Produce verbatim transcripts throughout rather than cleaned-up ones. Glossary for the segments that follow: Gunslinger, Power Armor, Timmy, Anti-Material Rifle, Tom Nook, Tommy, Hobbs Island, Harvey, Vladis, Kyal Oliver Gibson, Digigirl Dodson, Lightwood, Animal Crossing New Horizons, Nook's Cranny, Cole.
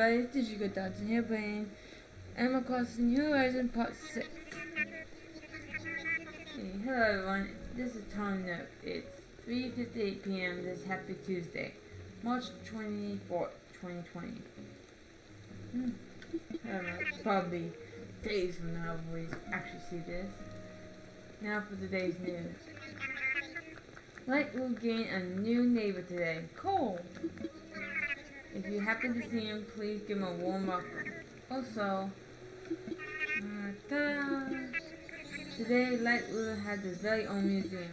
everybody, it's Digigirl Dodson here playing Animal Crossing New Horizons Part six. Hey, hello everyone, this is Tom Nook. It's three fifty-eight p m this happy Tuesday, March twenty-fourth, twenty twenty. Hmm, I don't know, it's probably days from now when we actually see this. Now for today's news. Lightwood gained a new neighbor today, Cole. If you happen to see him, please give him a warm welcome. Also, ta-da! Today Lightwood has its very own museum.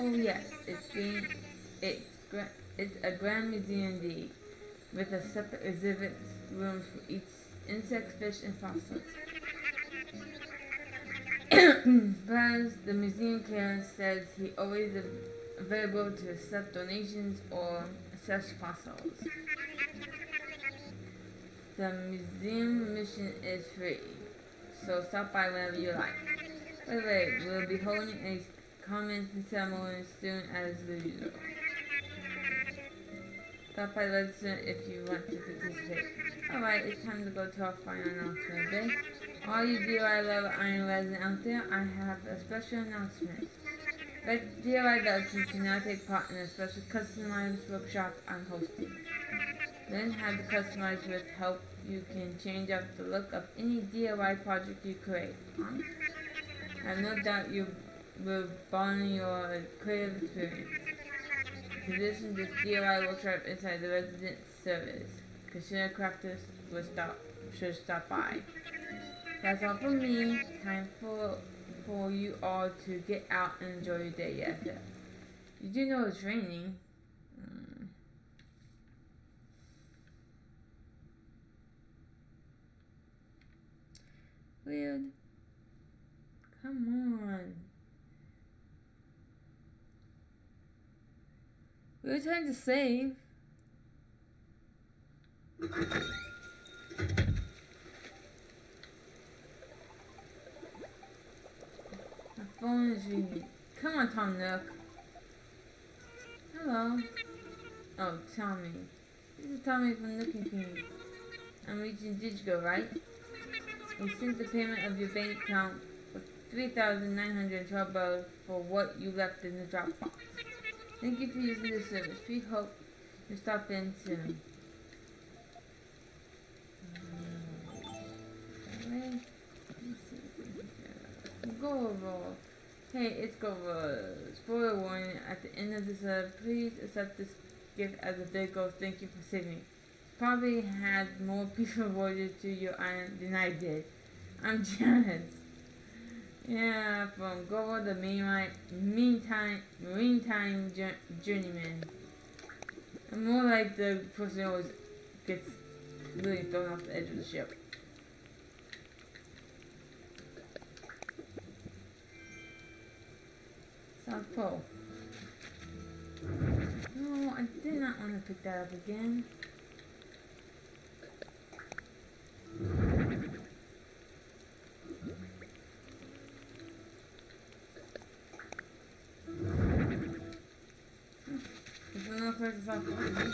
Oh yes, it's being it's it's a grand museum indeed, with a separate exhibit room for each insect, fish, and fossils. Plus, the museum curator says he always is available to accept donations or such fossils. The museum mission is free, so stop by whenever you like. Wait, wait, we'll be holding a commenting ceremony soon as usual. Stop by register if you want to participate. Alright, it's time to go to our final announcement day. All you D I Y Love Iron residents out there, I have a special announcement. Like D I Y veterans can now take part in a special customized workshop I'm hosting. Then have the customized with help you can change up the look of any D I Y project you create. I have no doubt you will bond your creative experience. Position this D I Y workshop inside the resident service. Consumer crafters will stop should stop by. That's all for me. Time for for you all to get out and enjoy your day after. You do know it's raining. Mm. Weird. Come on. We were trying to save. My phone is ringing. Come on, Tom Nook. Hello. Oh, Tommy. This is Tommy from Nook and Cranny. I'm reaching Digigirl, right? We sent the payment of your bank account for three thousand nine hundred twelve dollars for what you left in the Dropbox. Thank you for using this service. We hope you stop in soon. Go-roll. Hey, it's Go-roll. Spoiler warning, at the end of this letter, please accept this gift as a big goal. Thank you for saving me. Probably had more people awarded to your iron than I did. I'm jealous. Yeah, from Go-roll the meanwhile, meantime, Marine-time journeyman. I'm more like the person who always gets really thrown off the edge of the ship. South Pole. No, I did not want to pick that up again. There's another person South Pole.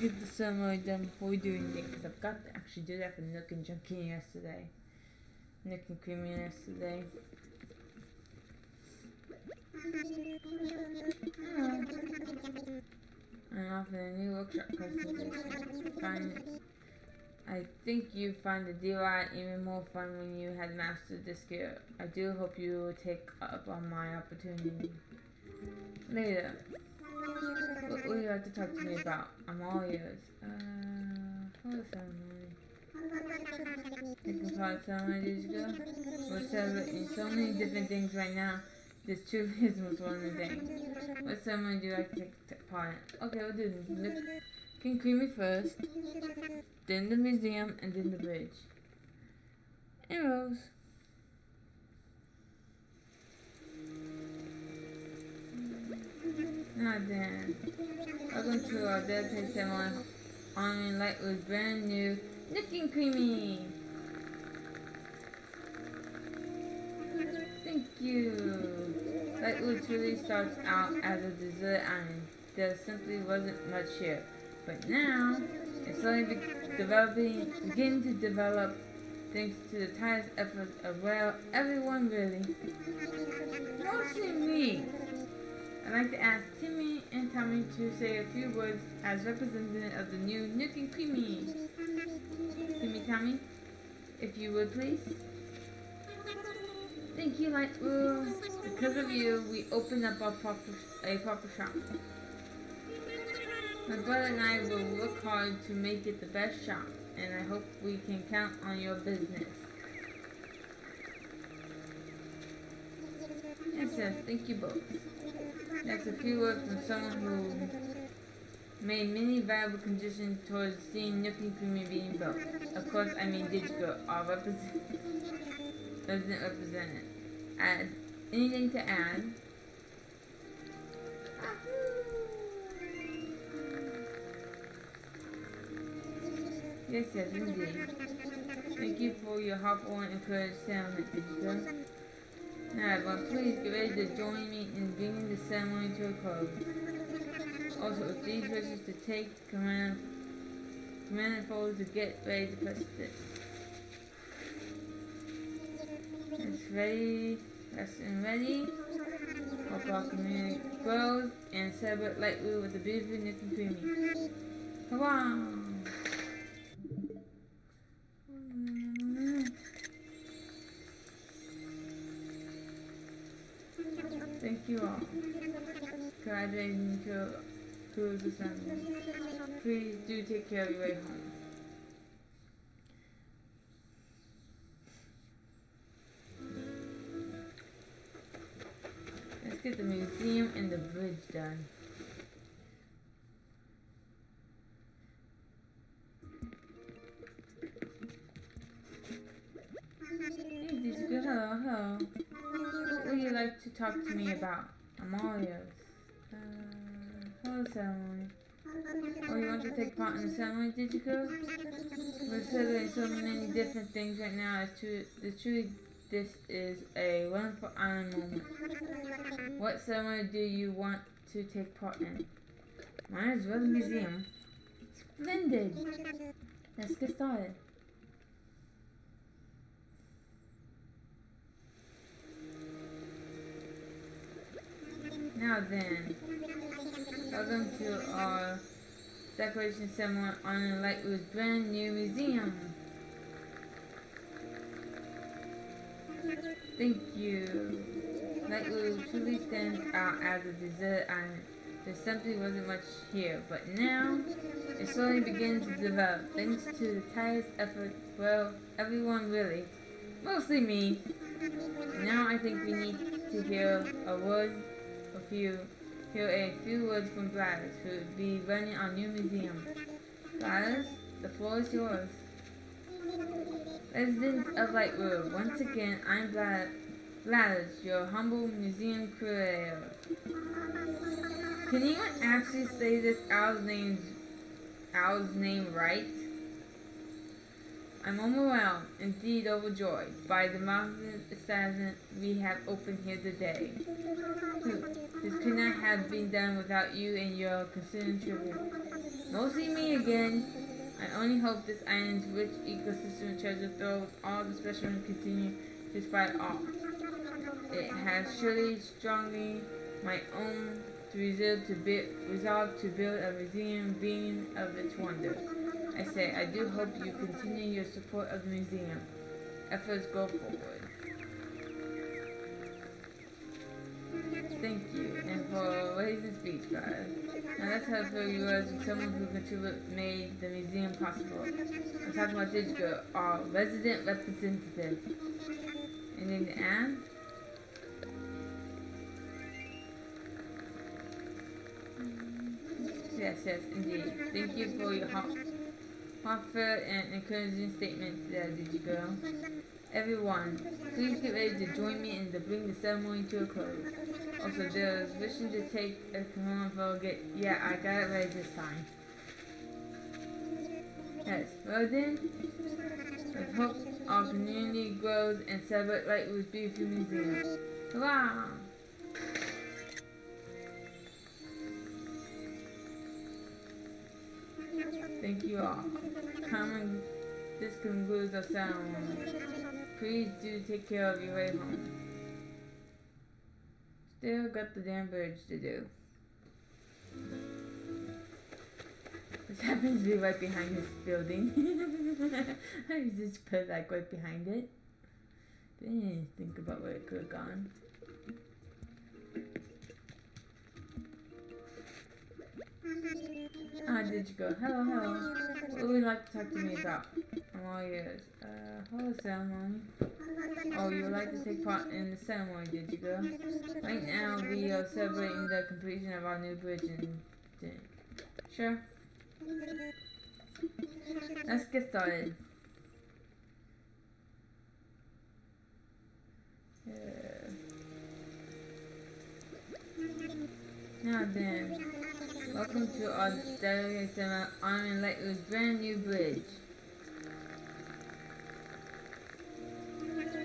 Get the ceremony done before we do anything, because I've got to actually do that for Nook and Junkini yesterday. Nook and Creamy yesterday. And often a new workshop procedures. Find, I think you find the D I Y even more fun when you had mastered this skill. I do hope you take up on my opportunity. Later. What would you like to talk to me about? I'm all ears. Uh, what was that one? You can find so many days ago? We're celebrating so many different things right now. This truly isn't one of the things. What ceremony do you like to take part in? Okay, we'll do the King Creamy first, then the museum, and then the bridge. Arrows. Now then, welcome to our dedicated ceremony honoring Lightwood's brand new Nook and Creamy. Thank you. Lightwood truly starts out as a desert island. There simply wasn't much here, but now it's slowly be developing, beginning to develop, thanks to the tireless efforts of well, everyone really, mostly me. I'd like to ask Timmy and Tommy to say a few words as representative of the new Nook and Creamy. Timmy, Tommy, if you would please. Thank you, Lightwood. Because of you, we opened up our proper, a proper shop. My brother and I will work hard to make it the best shop, and I hope we can count on your business. Excellent. Thank you both. That's a few words from someone who made many valuable contributions towards seeing Nook and Creamy being built. Of course, I mean Digigirl, our representative. Resident representative. Add anything to add? Yes, yes, indeed. Thank you for your helpful and encouraged ceremony, Digigirl. Now, everyone, please get ready to join me in bringing the ceremony to a close. Also, if these wishes to take command, command and follow to get ready to press this. It's ready, press and ready. Hope our community grows and celebrate Lightwood with the beautiful Nook and Creamy. Come on! Thank you all. Congratulations to, to the family. Please do take care of your way home. Let's get the museum and the bridge done. Hey, this is good. Hello, hello. What would you like to talk to me about? I'm all yours. Uh, hello, ceremony. Oh, you want to take part in the ceremony, Digigirl? We're celebrating so many different things right now. It's true, it's truly, this is a wonderful island moment. What ceremony do you want to take part in? Mine is well the museum. Splendid! Let's get started. Now then, welcome to our decoration ceremony on Lightwood's brand new museum. Thank you. Lightwood truly stands out as a desert island. There simply wasn't much here, but now it slowly begins to develop, thanks to the tireless efforts, well, everyone really, mostly me. Now I think we need to hear a word. A few, here a few words from Vladis, who will be running our new museum. Vladis, the floor is yours. Residents of Lightwood, once again, I'm Vladis, your humble museum curator. Can anyone actually say this owl's name, owl's name right? I'm overwhelmed, indeed overjoyed, by the marvelous establishment we have opened here today. This could not have been done without you and your considering tribute. Mostly me again. I only hope this island's rich ecosystem and treasure throws all the special and continue despite all. it has surely strongly my own to resolve to, be, resolve to build a resilient being of its wonder. I say, I do hope you continue your support of the museum. Efforts go forward. Thank you, and for raising speech, guys. Now that's how I feel you as someone who contributed made the museum possible. I'm talking about Digigirl, our resident representative. And then the end. Yes, yes, indeed. Thank you for your heart, heartfelt and encouraging statement there, Digigirl. Everyone, please get ready to join me in the bring the ceremony to a close. Also, there is wishing to take a Kimona Vogue. Yeah, I got it right this time. Yes, well then, let's hope our community grows and celebrate Lightwood's beautiful museum. Hurrah! Thank you all. Common, this concludes our ceremony. Please do take care of your way home. Still got the damn bridge to do. This happens to be right behind this building. I was just put like right behind it. Didn't even think about where it could have gone. Ah, Digigirl. Hello, hello. What would you like to talk to me about? I'm all ears. Uh, hello, ceremony. Oh, you would like to take part in the ceremony, Digigirl? Right now, we are celebrating the completion of our new bridge and... Sure. Let's get started. Yeah. Now then. Welcome to our delegate seminar honoring Lightwood's brand new bridge.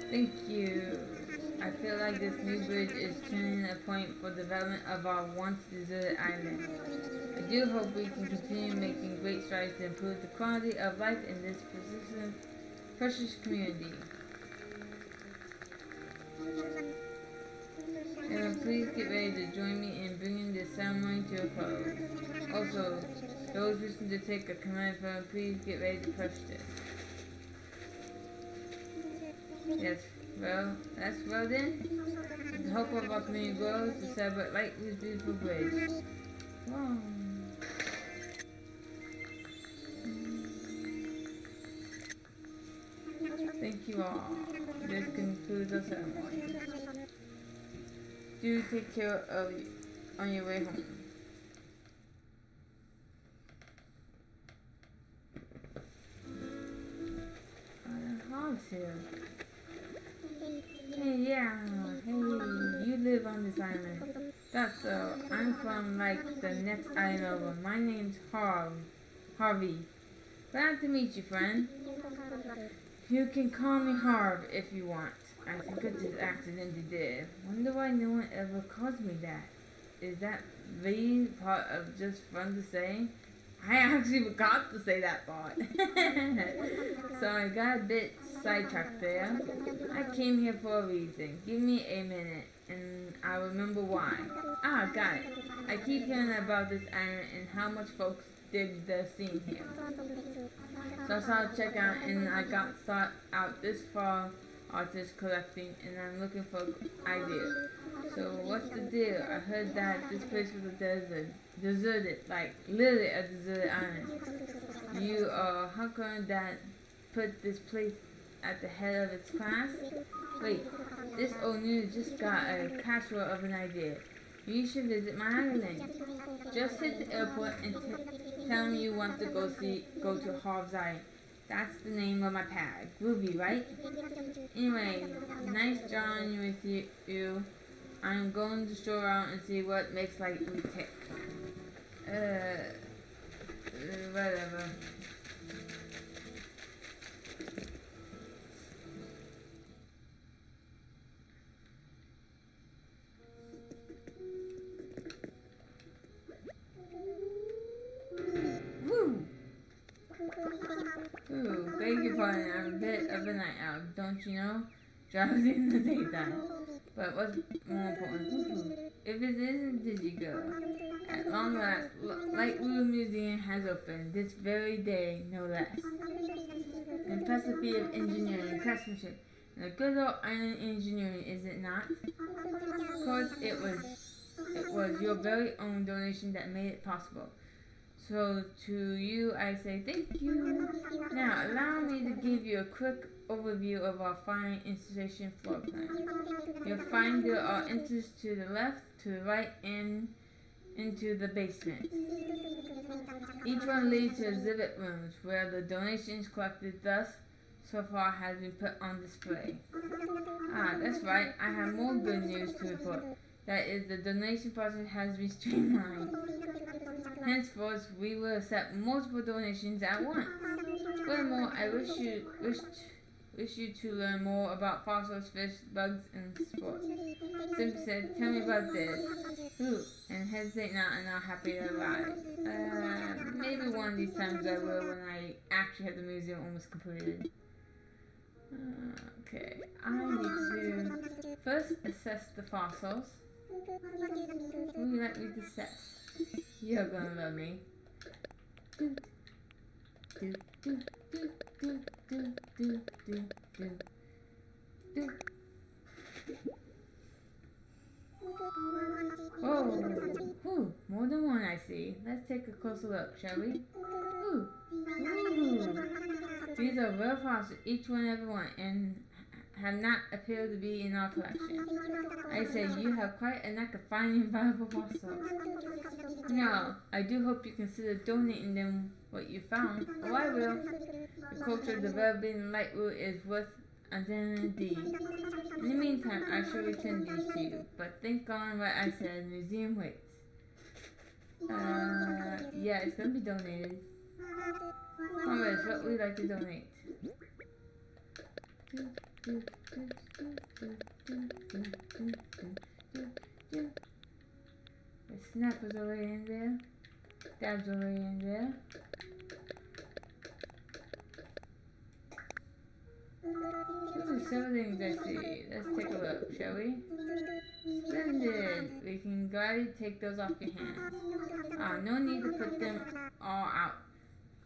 Thank you. I feel like this new bridge is turning a point for development of our once deserted island. I do hope we can continue making great strides to improve the quality of life in this precious community. And please get ready to join me in bringing this ceremony to a close. Also, those wishing to take a command from, please get ready to push this. Yes, well, that's well then. With the hope of our community grows to celebrate Lightwood's beautiful bridge. Wow. Thank you all. This concludes our ceremony. Do take care of you on your way home. Uh, Hobbs here. Hey, yeah. Hey, you live on this island. That's so. I'm from, like, the next island over. My name's Harv. Harvey. Glad to meet you, friend. You can call me Harv if you want. I think I just accidentally did. Wonder why no one ever calls me that. Is that really part of just fun to say? I actually forgot to say that part. So I got a bit sidetracked there. I came here for a reason. Give me a minute and I remember why. Ah, got it. I keep hearing about this island and how much folks dig the scene here. So I started to check out and I got sought out this far. Artist collecting, and I'm looking for ideas. So what's the deal? I heard that this place was a desert, deserted, like literally a deserted island. You are hunkering that put this place at the head of its class. Wait, this old news just got a casual of an idea. You should visit my island. Just hit the airport and tell me you want to go see, go to Hobbs Island. That's the name of my pad. Groovy, right? Anyway, nice drawing with you, you. I'm going to show around and see what makes like we tick. Uh, whatever. Ooh, beg your pardon, I'm a bit of a night owl, don't you know? drowsy in the daytime. But what's more important, if it isn't Digigirl, at long last, Lightwood Museum has opened this very day, no less. An impressive feat of engineering and craftsmanship, and a good old island engineering, is it not? Of course, it was, it was your very own donation that made it possible. So to you, I say thank you. Now, allow me to give you a quick overview of our fine installation floor plan. You'll find there are entries to the left, to the right, and into the basement. Each one leads to exhibit rooms where the donations collected thus so far has been put on display. Ah, that's right, I have more good news to report. That is, the donation process has been streamlined. Henceforth, we will accept multiple donations at once. Furthermore, I wish you wish, wish you to learn more about fossils, fish, bugs, and sports. Simpson said, "Tell me about this." Ooh, and hesitate not, and I'll happy to arrive. Uh, maybe one of these times I will when I actually have the museum almost completed. Uh, okay, I need to first assess the fossils. Would you like me to assess? You're gonna love me. Do, do, do, do, do, do, do, do, do, do. Whoa! Ooh, more than one I see. Let's take a closer look, shall we? Ooh! Ooh. These are real fossils, each one every one, and have not appeared to be in our collection. I say you have quite a knack of finding valuable fossils. Now, I do hope you consider donating them what you found. Oh, I will. The culture developing Lightwood is worth a damn deed. In the meantime, I shall return these to you. But think on what I said. Museum waits. Uh, yeah, it's gonna be donated. Alright, what would you like to donate? Do, do, do, do, do, do, do, do, do. The snapper's already in there. Dab's already in there. Those are several things I see. Let's take a look, shall we? Splendid! We can gladly take those off your hands. Ah, uh, no need to put them all out.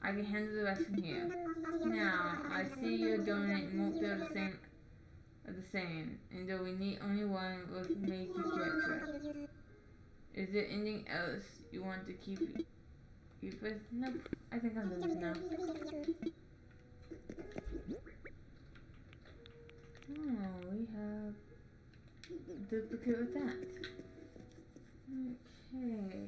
I can handle the rest from here. Now, I see you're donating multiple of the same Are the same, and though we need only one, will make you better. Is there anything else you want to keep keep with? Nope, I think I'm done now. Oh, we have a duplicate with that. Okay.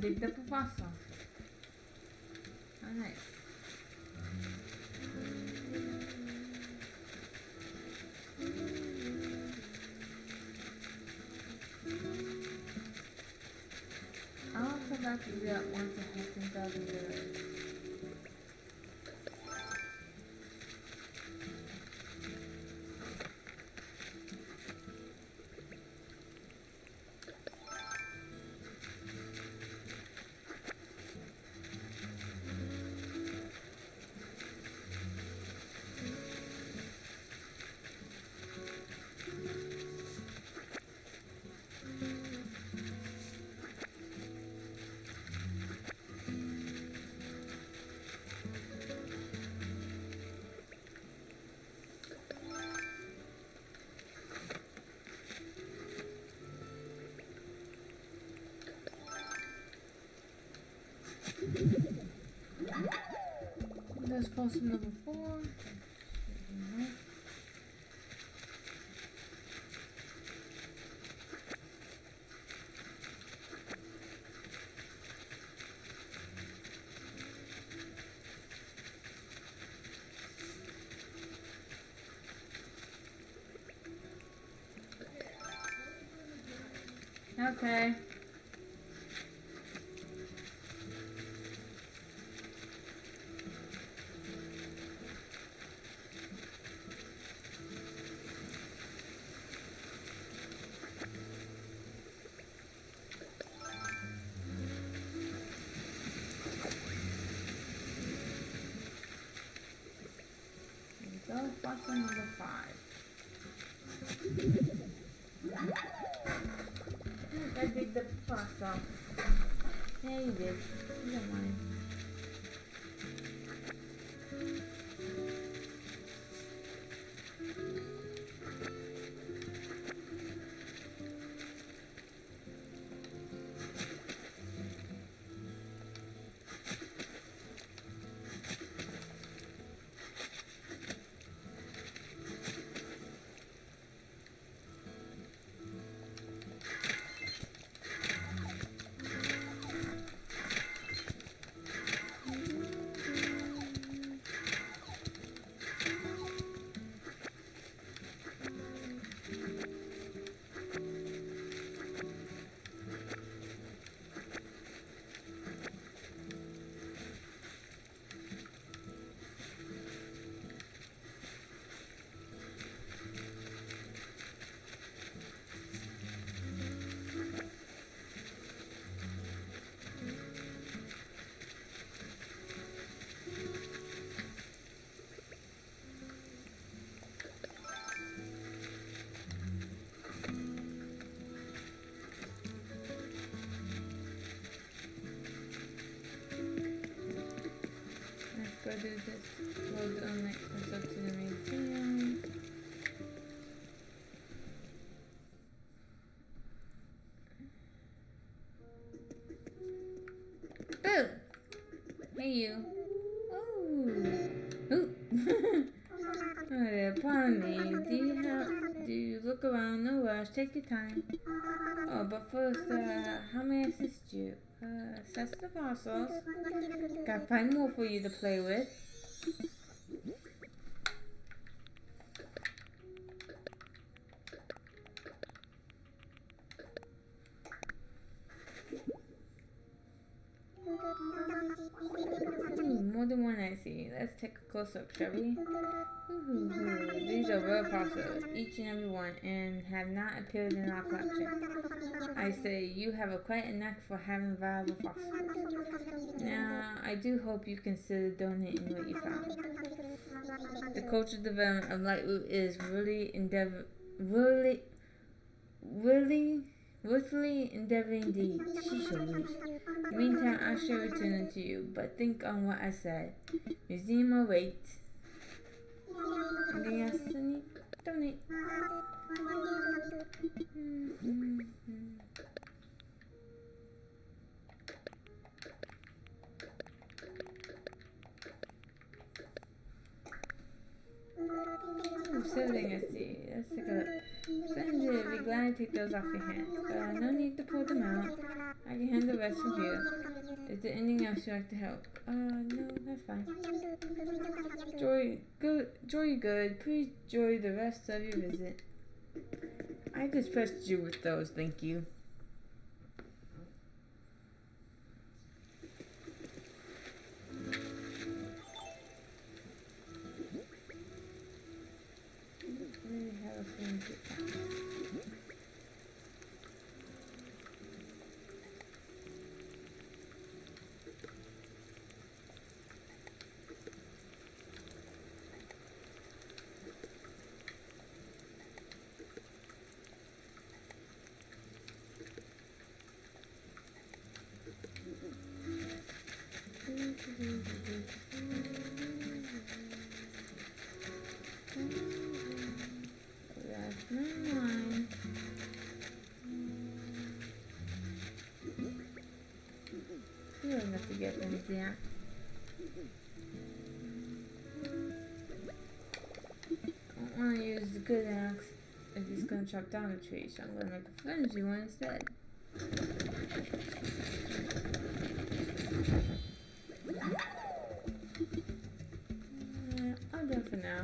bebida por passar. Olha aí. I'll come back to that once it happens out of the... Let's post number four. Okay. Lesson number five. I did the pass up. Yeah, you did. You don't mind. I do this, load the next up to the museum. Boo! Hey you. Ooh. Ooh. Alright, upon me. Do you have, do you look around? No rush, take your time. Oh, but first, uh, how may I assist you? Uh, assess the fossils. Got five more for you to play with. Ooh, more than one I see. Let's take a close look, shall we? Ooh, these are real fossils, each and every one, and have not appeared in our collection. I say, you have a quite a knack for having viable fossils. Now, I do hope you consider donating what you found. The cultural development of Lightwood is really endeavor, really, really, really endeavor indeed. She shall meet. Meantime, I shall return it to you, but think on what I said. Museum awaits. Anything else to need? Donate. Mm-hmm. Sibling, I see. Let's take a look. Splendid. Be glad to take those off your hands. Uh, no need to pull them out. I can handle the rest of you. Is there anything else you'd like to help? Uh, no, that's fine. Joy, go, joy, good. Please enjoy the rest of your visit. I just pressed you with those, thank you. Get them there. I don't want to use the good axe if it's going to chop down a tree, so I'm going to make a flimsy one instead. Yeah, I'll go for now.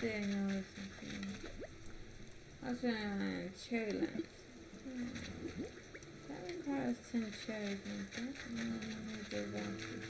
There, no, it's also, uh, cherry limes. Hmm. That requires ten cherries, I think. No, no, no, no, no, no.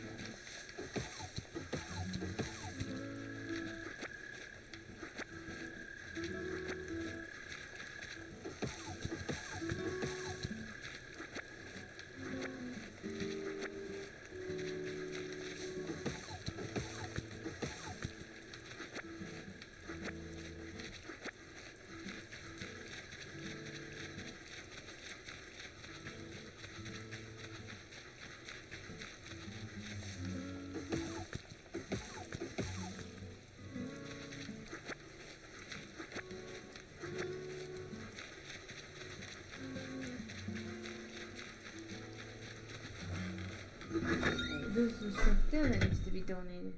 This is something that needs to be donated.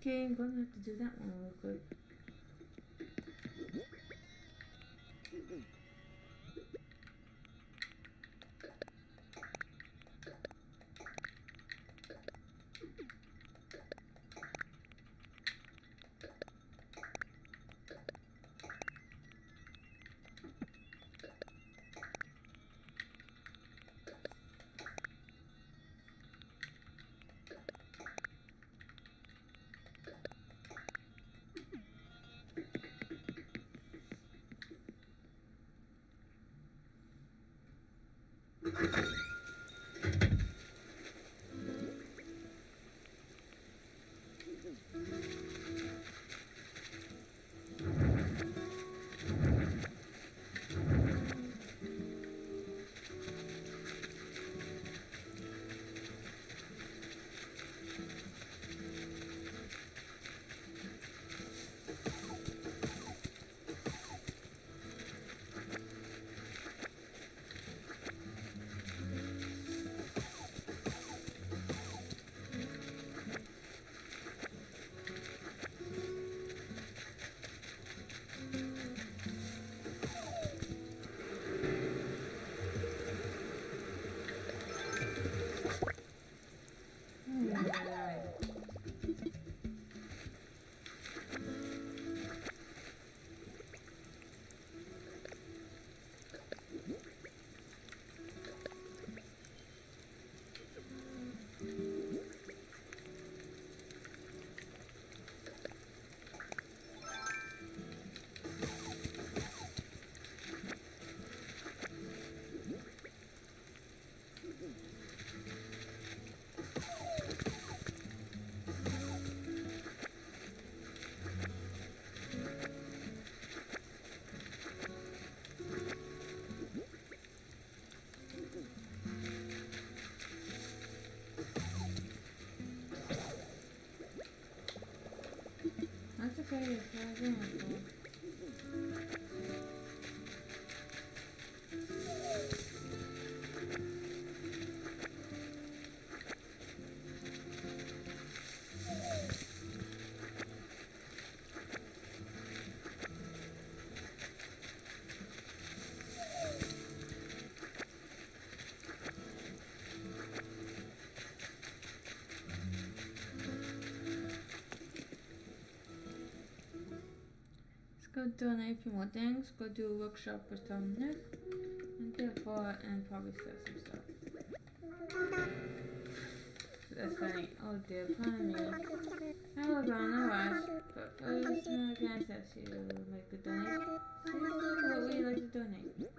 Okay, I'm gonna have to do that one real quick. Go donate a few more things, go do a workshop with Tom Nook, and get a bar and probably sell some stuff. That's funny. Oh dear, pardon me. I will go on the rush, but first my parents ask you to make a donation. So what would you like to donate?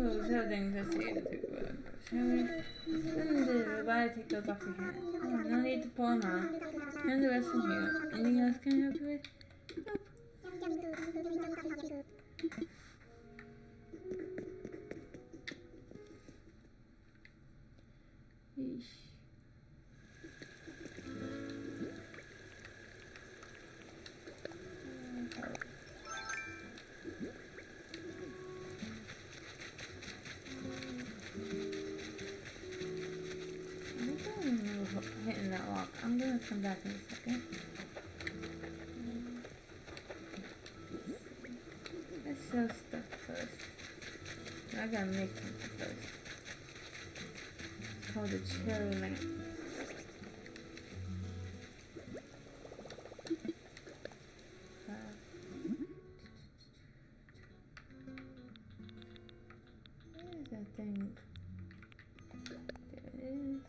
Oh, so things I see to do. Shall we? Then the body take those off your hands. Oh, no need to pull them out. And the rest in here. Anything else can I help you with? Yeesh. I'm gonna come back in a second. Let's sell stuff first. I gotta make something first. It's called a cherry lamp. Where is that thing? There it is.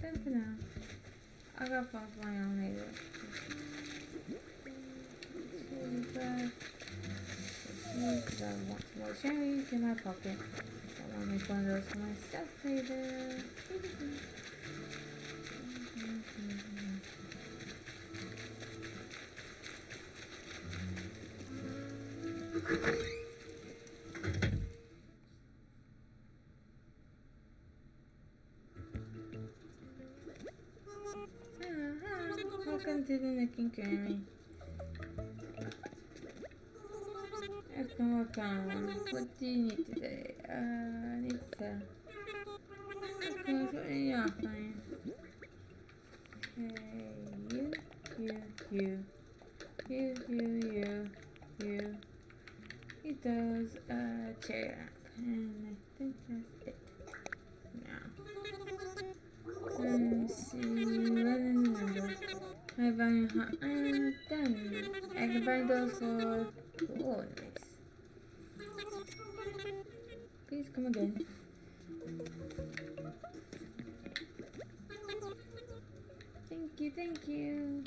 Time for now. I got fun with my own later. Because I want some more cherries in my pocket. I want to make one of those for myself later. To the Nook's Cranny. I've come work on one. What do you need today? Uh, I need to. Okay, so you're not fine. Okay, you, you, you, you, you, you, you. Eat those, uh, cherry up. And I think that's it. Now. Let me see. Let me remember. I value hot iron done. I can buy those for oh nice. Please come again. Thank you, thank you.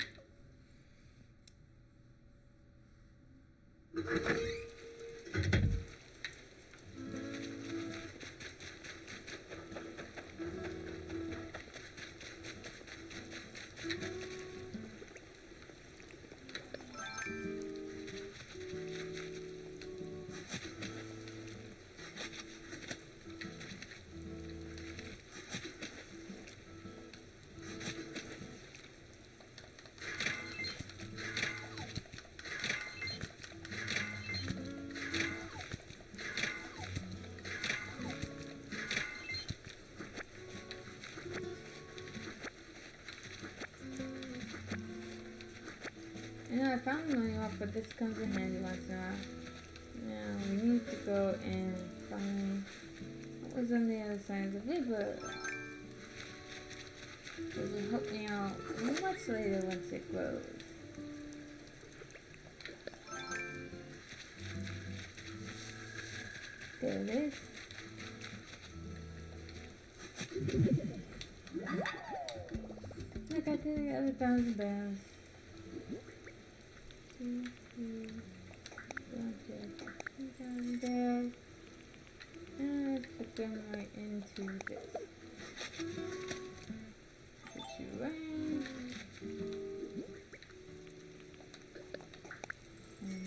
I found money off, but this comes in handy once in a while. Now we need to go and find what was on the other side of the river. It will help me out much later once it grows. There it is. Look, I did the other thousand barrels. Two, three, down there, and let's put them right into this. Put you right.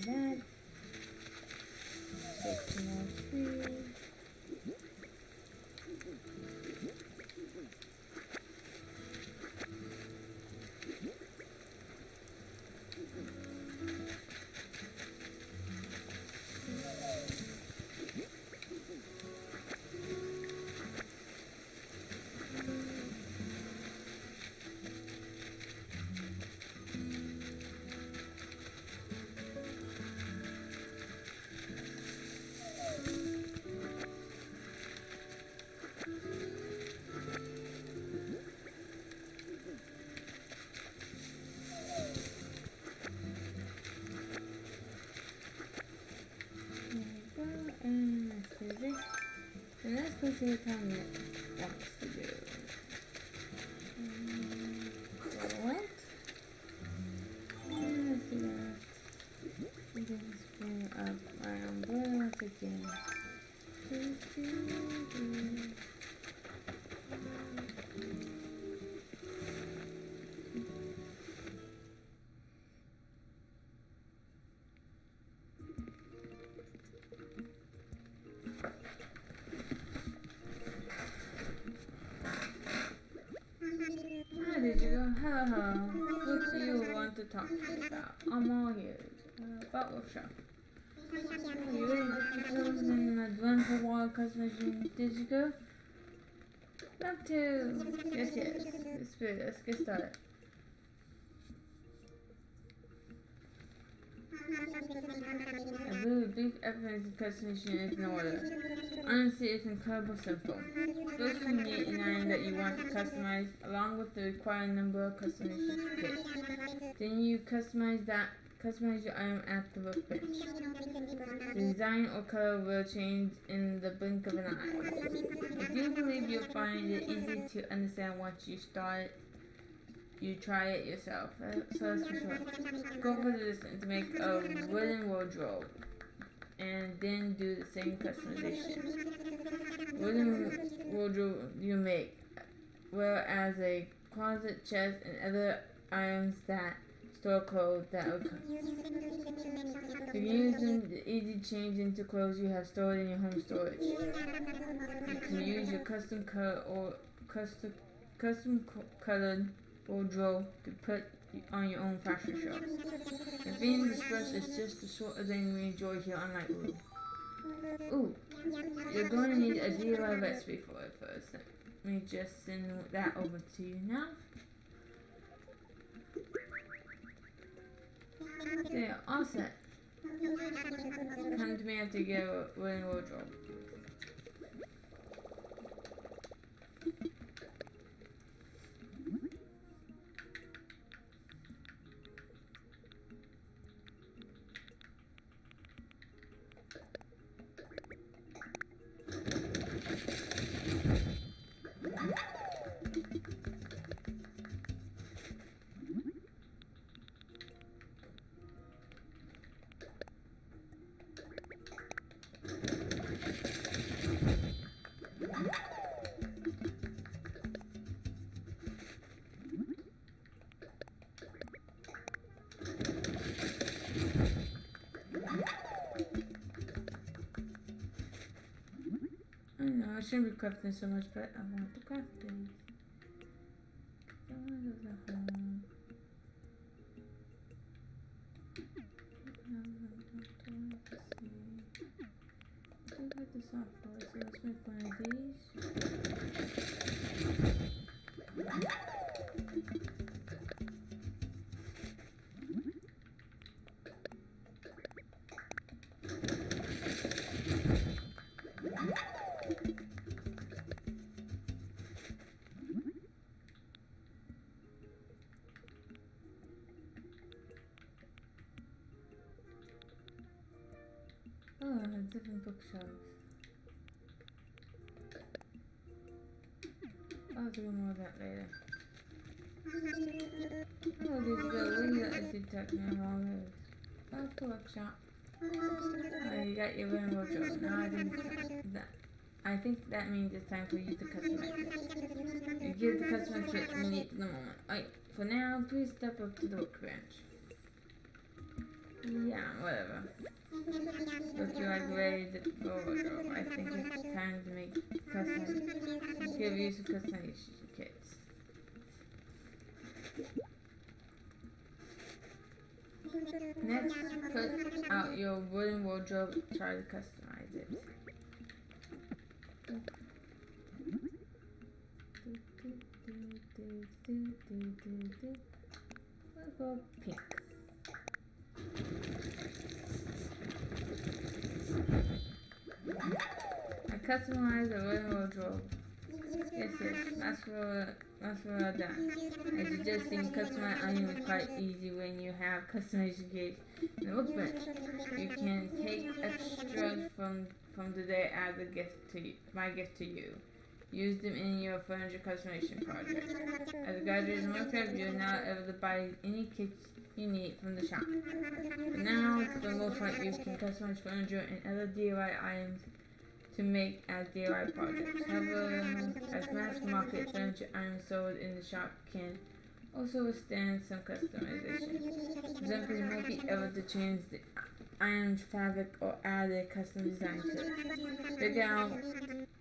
that. Six more trees. And that's basically what Tom Nook wants to do. Um, so what? And let's do that. We can spring up our umbrella again. Do, do, do. Haha, what do you want to talk to me about? I'm all here. Uh, about workshop. You ready to choose an adventure wall customization Digigirl? Love to! Yes, yes. It's good. Let's get started. I really believe everything customization is in order. Honestly, it's incredibly simple. First, you need an item that you want to customize, along with the required number of customization kits. Then you customize that, customize your item at the workbench. Design or color will change in the blink of an eye. I do believe you'll find it easy to understand once you start. You try it yourself. So that's for sure. Go for this and make a wooden wardrobe, and then do the same customization. Wooden wardrobe you make, well as a closet, chest, and other items that store clothes that are customized. You can use them to easily change into clothes you have stored in your home storage. You can use your custom color or custom custom colored wardrobe to put on your own fashion show. The theme discussed is just the sort of thing we enjoy here on Lightwood. Ooh, you're going to need a D I Y recipe for it first. Let me just send that over to you now. They are all set. Come to me after you get a wooden wardrobe. I shouldn't be crafting so much, but I want to craft things. I want to go to the home. I want to see. I think I got this off first, so let's make one of these. Oh, and different bookshelves. I'll do more of that later. Oh, this is a window I did tuck my wallet. That's the workshop. Oh, you got your wooden wardrobe. Now I think that, I think that means it's time for you to customize it. You give the customer kit you need in the moment. Alright, for now, please step up to the workbench. Yeah, whatever. But you are great. Oh, no, I think it's time to make custom. Give you some custom kits. Next, put out your wooden wardrobe. Try to customize it. Let's go pink. I customized the wooden wardrobe. Yes, yes, that's what that's what I've done. I suggest you customize onions quite easy when you have customization kits in the workbench. You can take extras from from today as a gift to you, my gift to you. Use them in your furniture customization project. As a graduate in Minecraft, you are now able to buy any kits you need from the shop. But now, for the most part, you can customize furniture and other D I Y items to make as D I Y projects. However, as mass market furniture items sold in the shop can also withstand some customization. For example, you might be able to change the ironed fabric or add a custom design to it. Figure out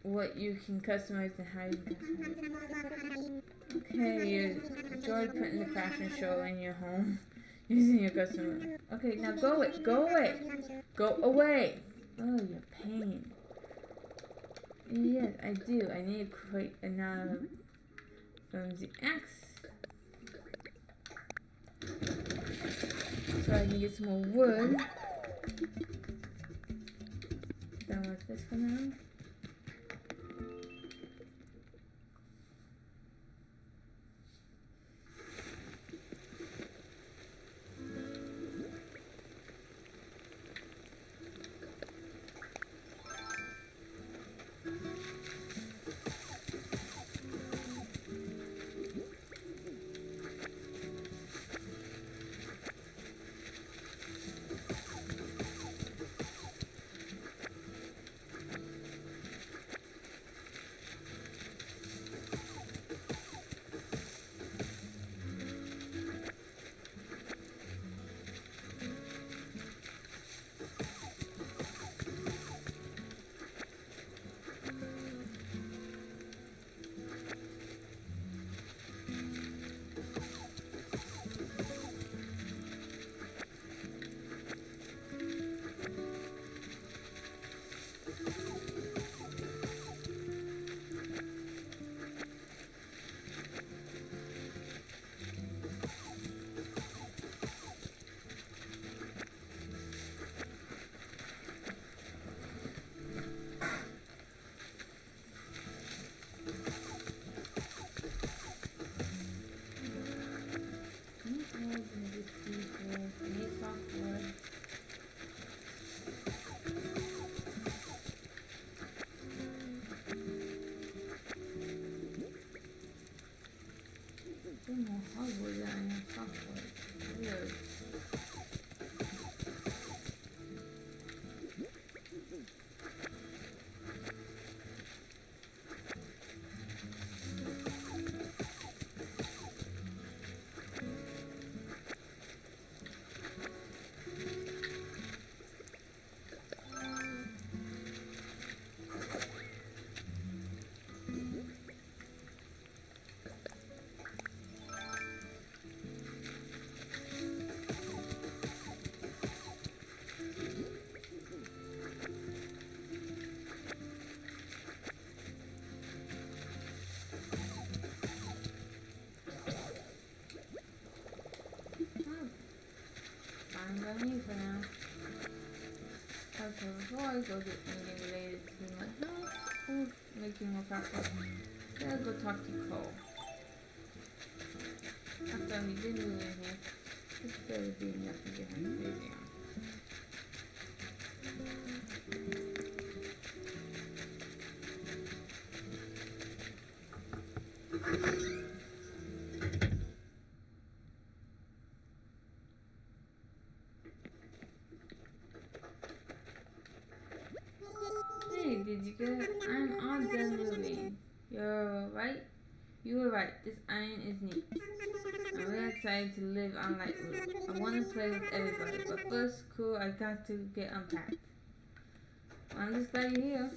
what you can customize and how you can customize it. Okay, you enjoyed putting the fashion show in your home using your custom. Okay, now go away, go away, go away. Oh, your pain. Yes, I do. I need to create another flimsy axe. So I can get some more wood. Done with this for now. I'm gonna use for now. Okay, before I go get anything related to my house or making more chocolate, let's go talk to Cole. After we did move in here, this better be enough to get him to stay down. Digigirl, I'm all done moving. You're right. You were right, this iron is neat. I'm really excited to live on Lightwood. I want to play with everybody, but first, cool, I got to get unpacked. Well, I'm just glad you're here.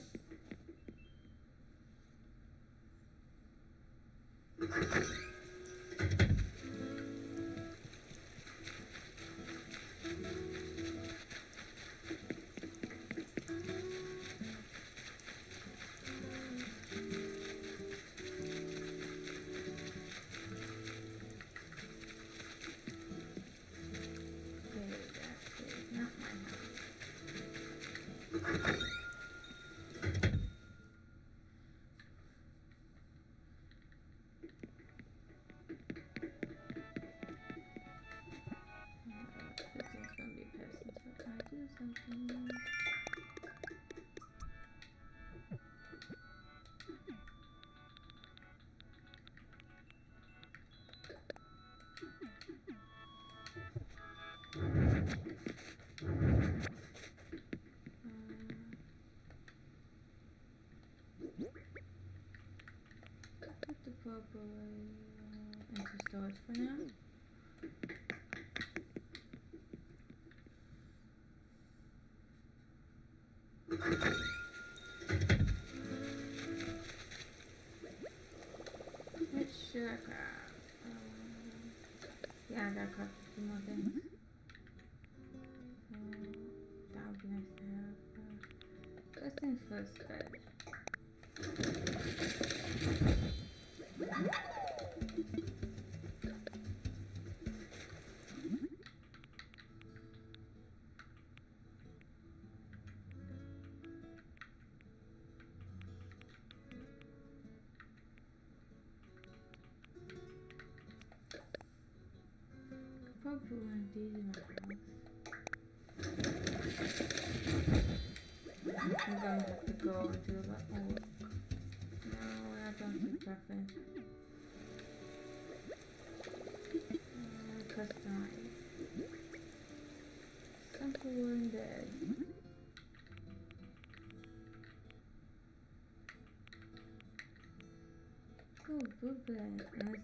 Into storage for now. Which should I grab? Um, yeah, I gotta grab a few more things. Um, that would be nice to have. First things first, guys. I'm going to have to go and do a lot more work. No, I don't do preference. Uh, customize. Simple wooden bed. Cool, blue bed. Let's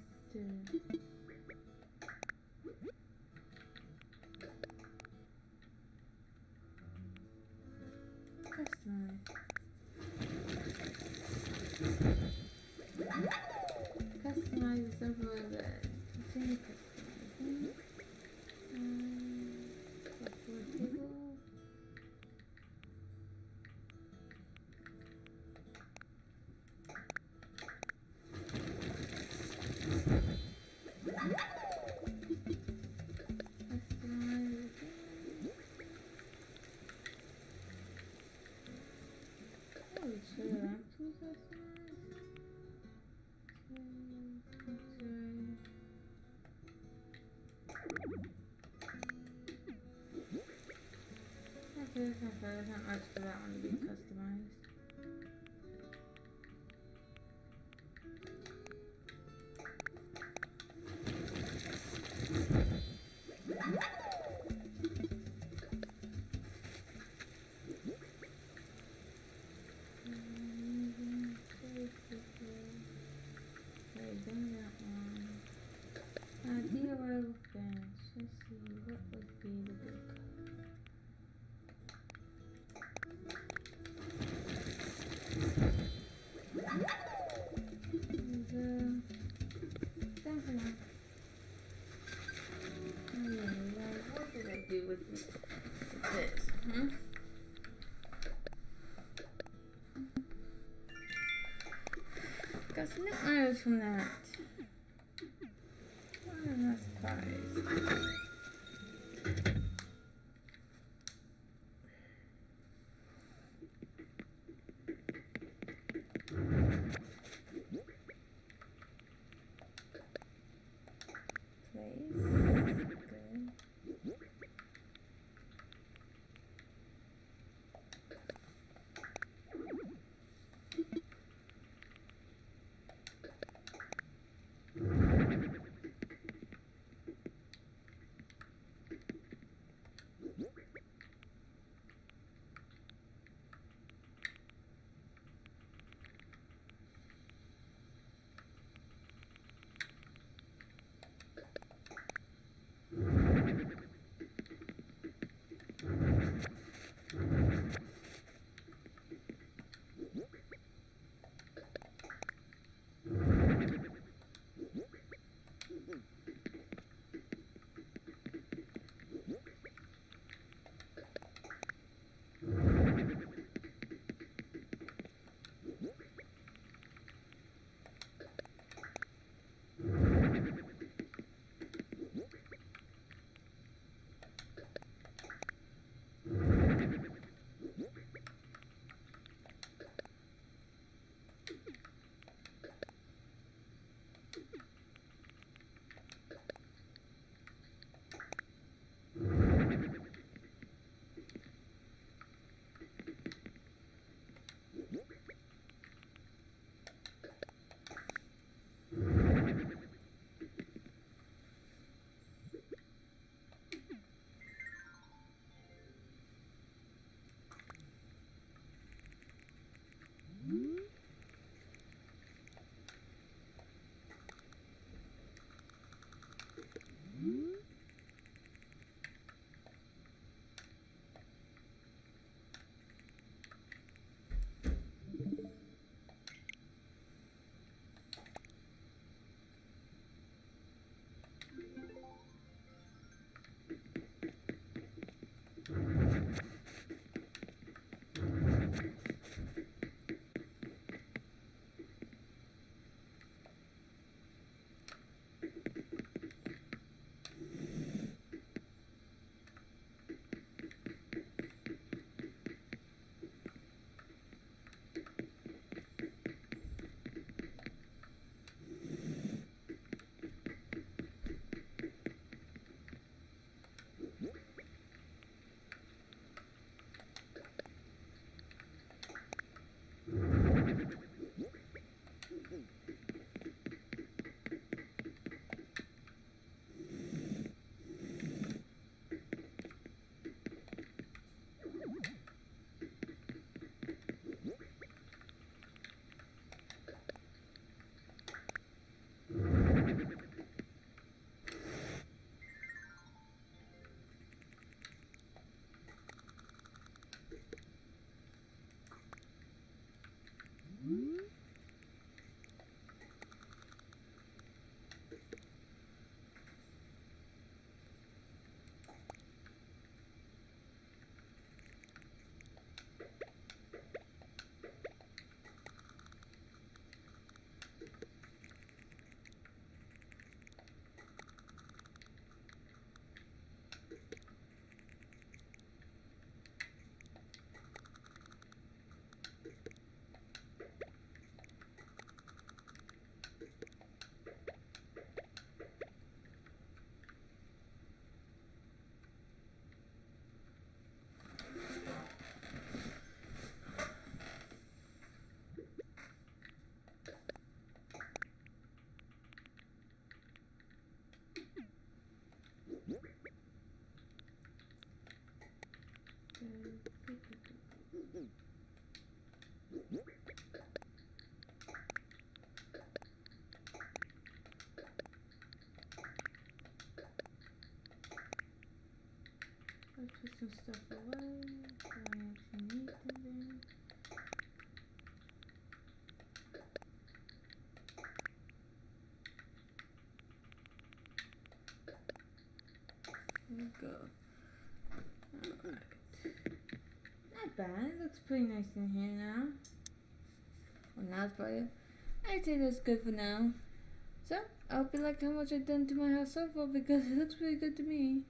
do it. There's not much for that one to be customized. Snip miles from that. Why am I surprised? put some stuff away, grab some meat in there. There we go. Alright. Not bad, it looks pretty nice in here now. Well, now it's probably, I'd say that's good for now. So, I hope you like how much I've done to my house so far because it looks pretty good to me.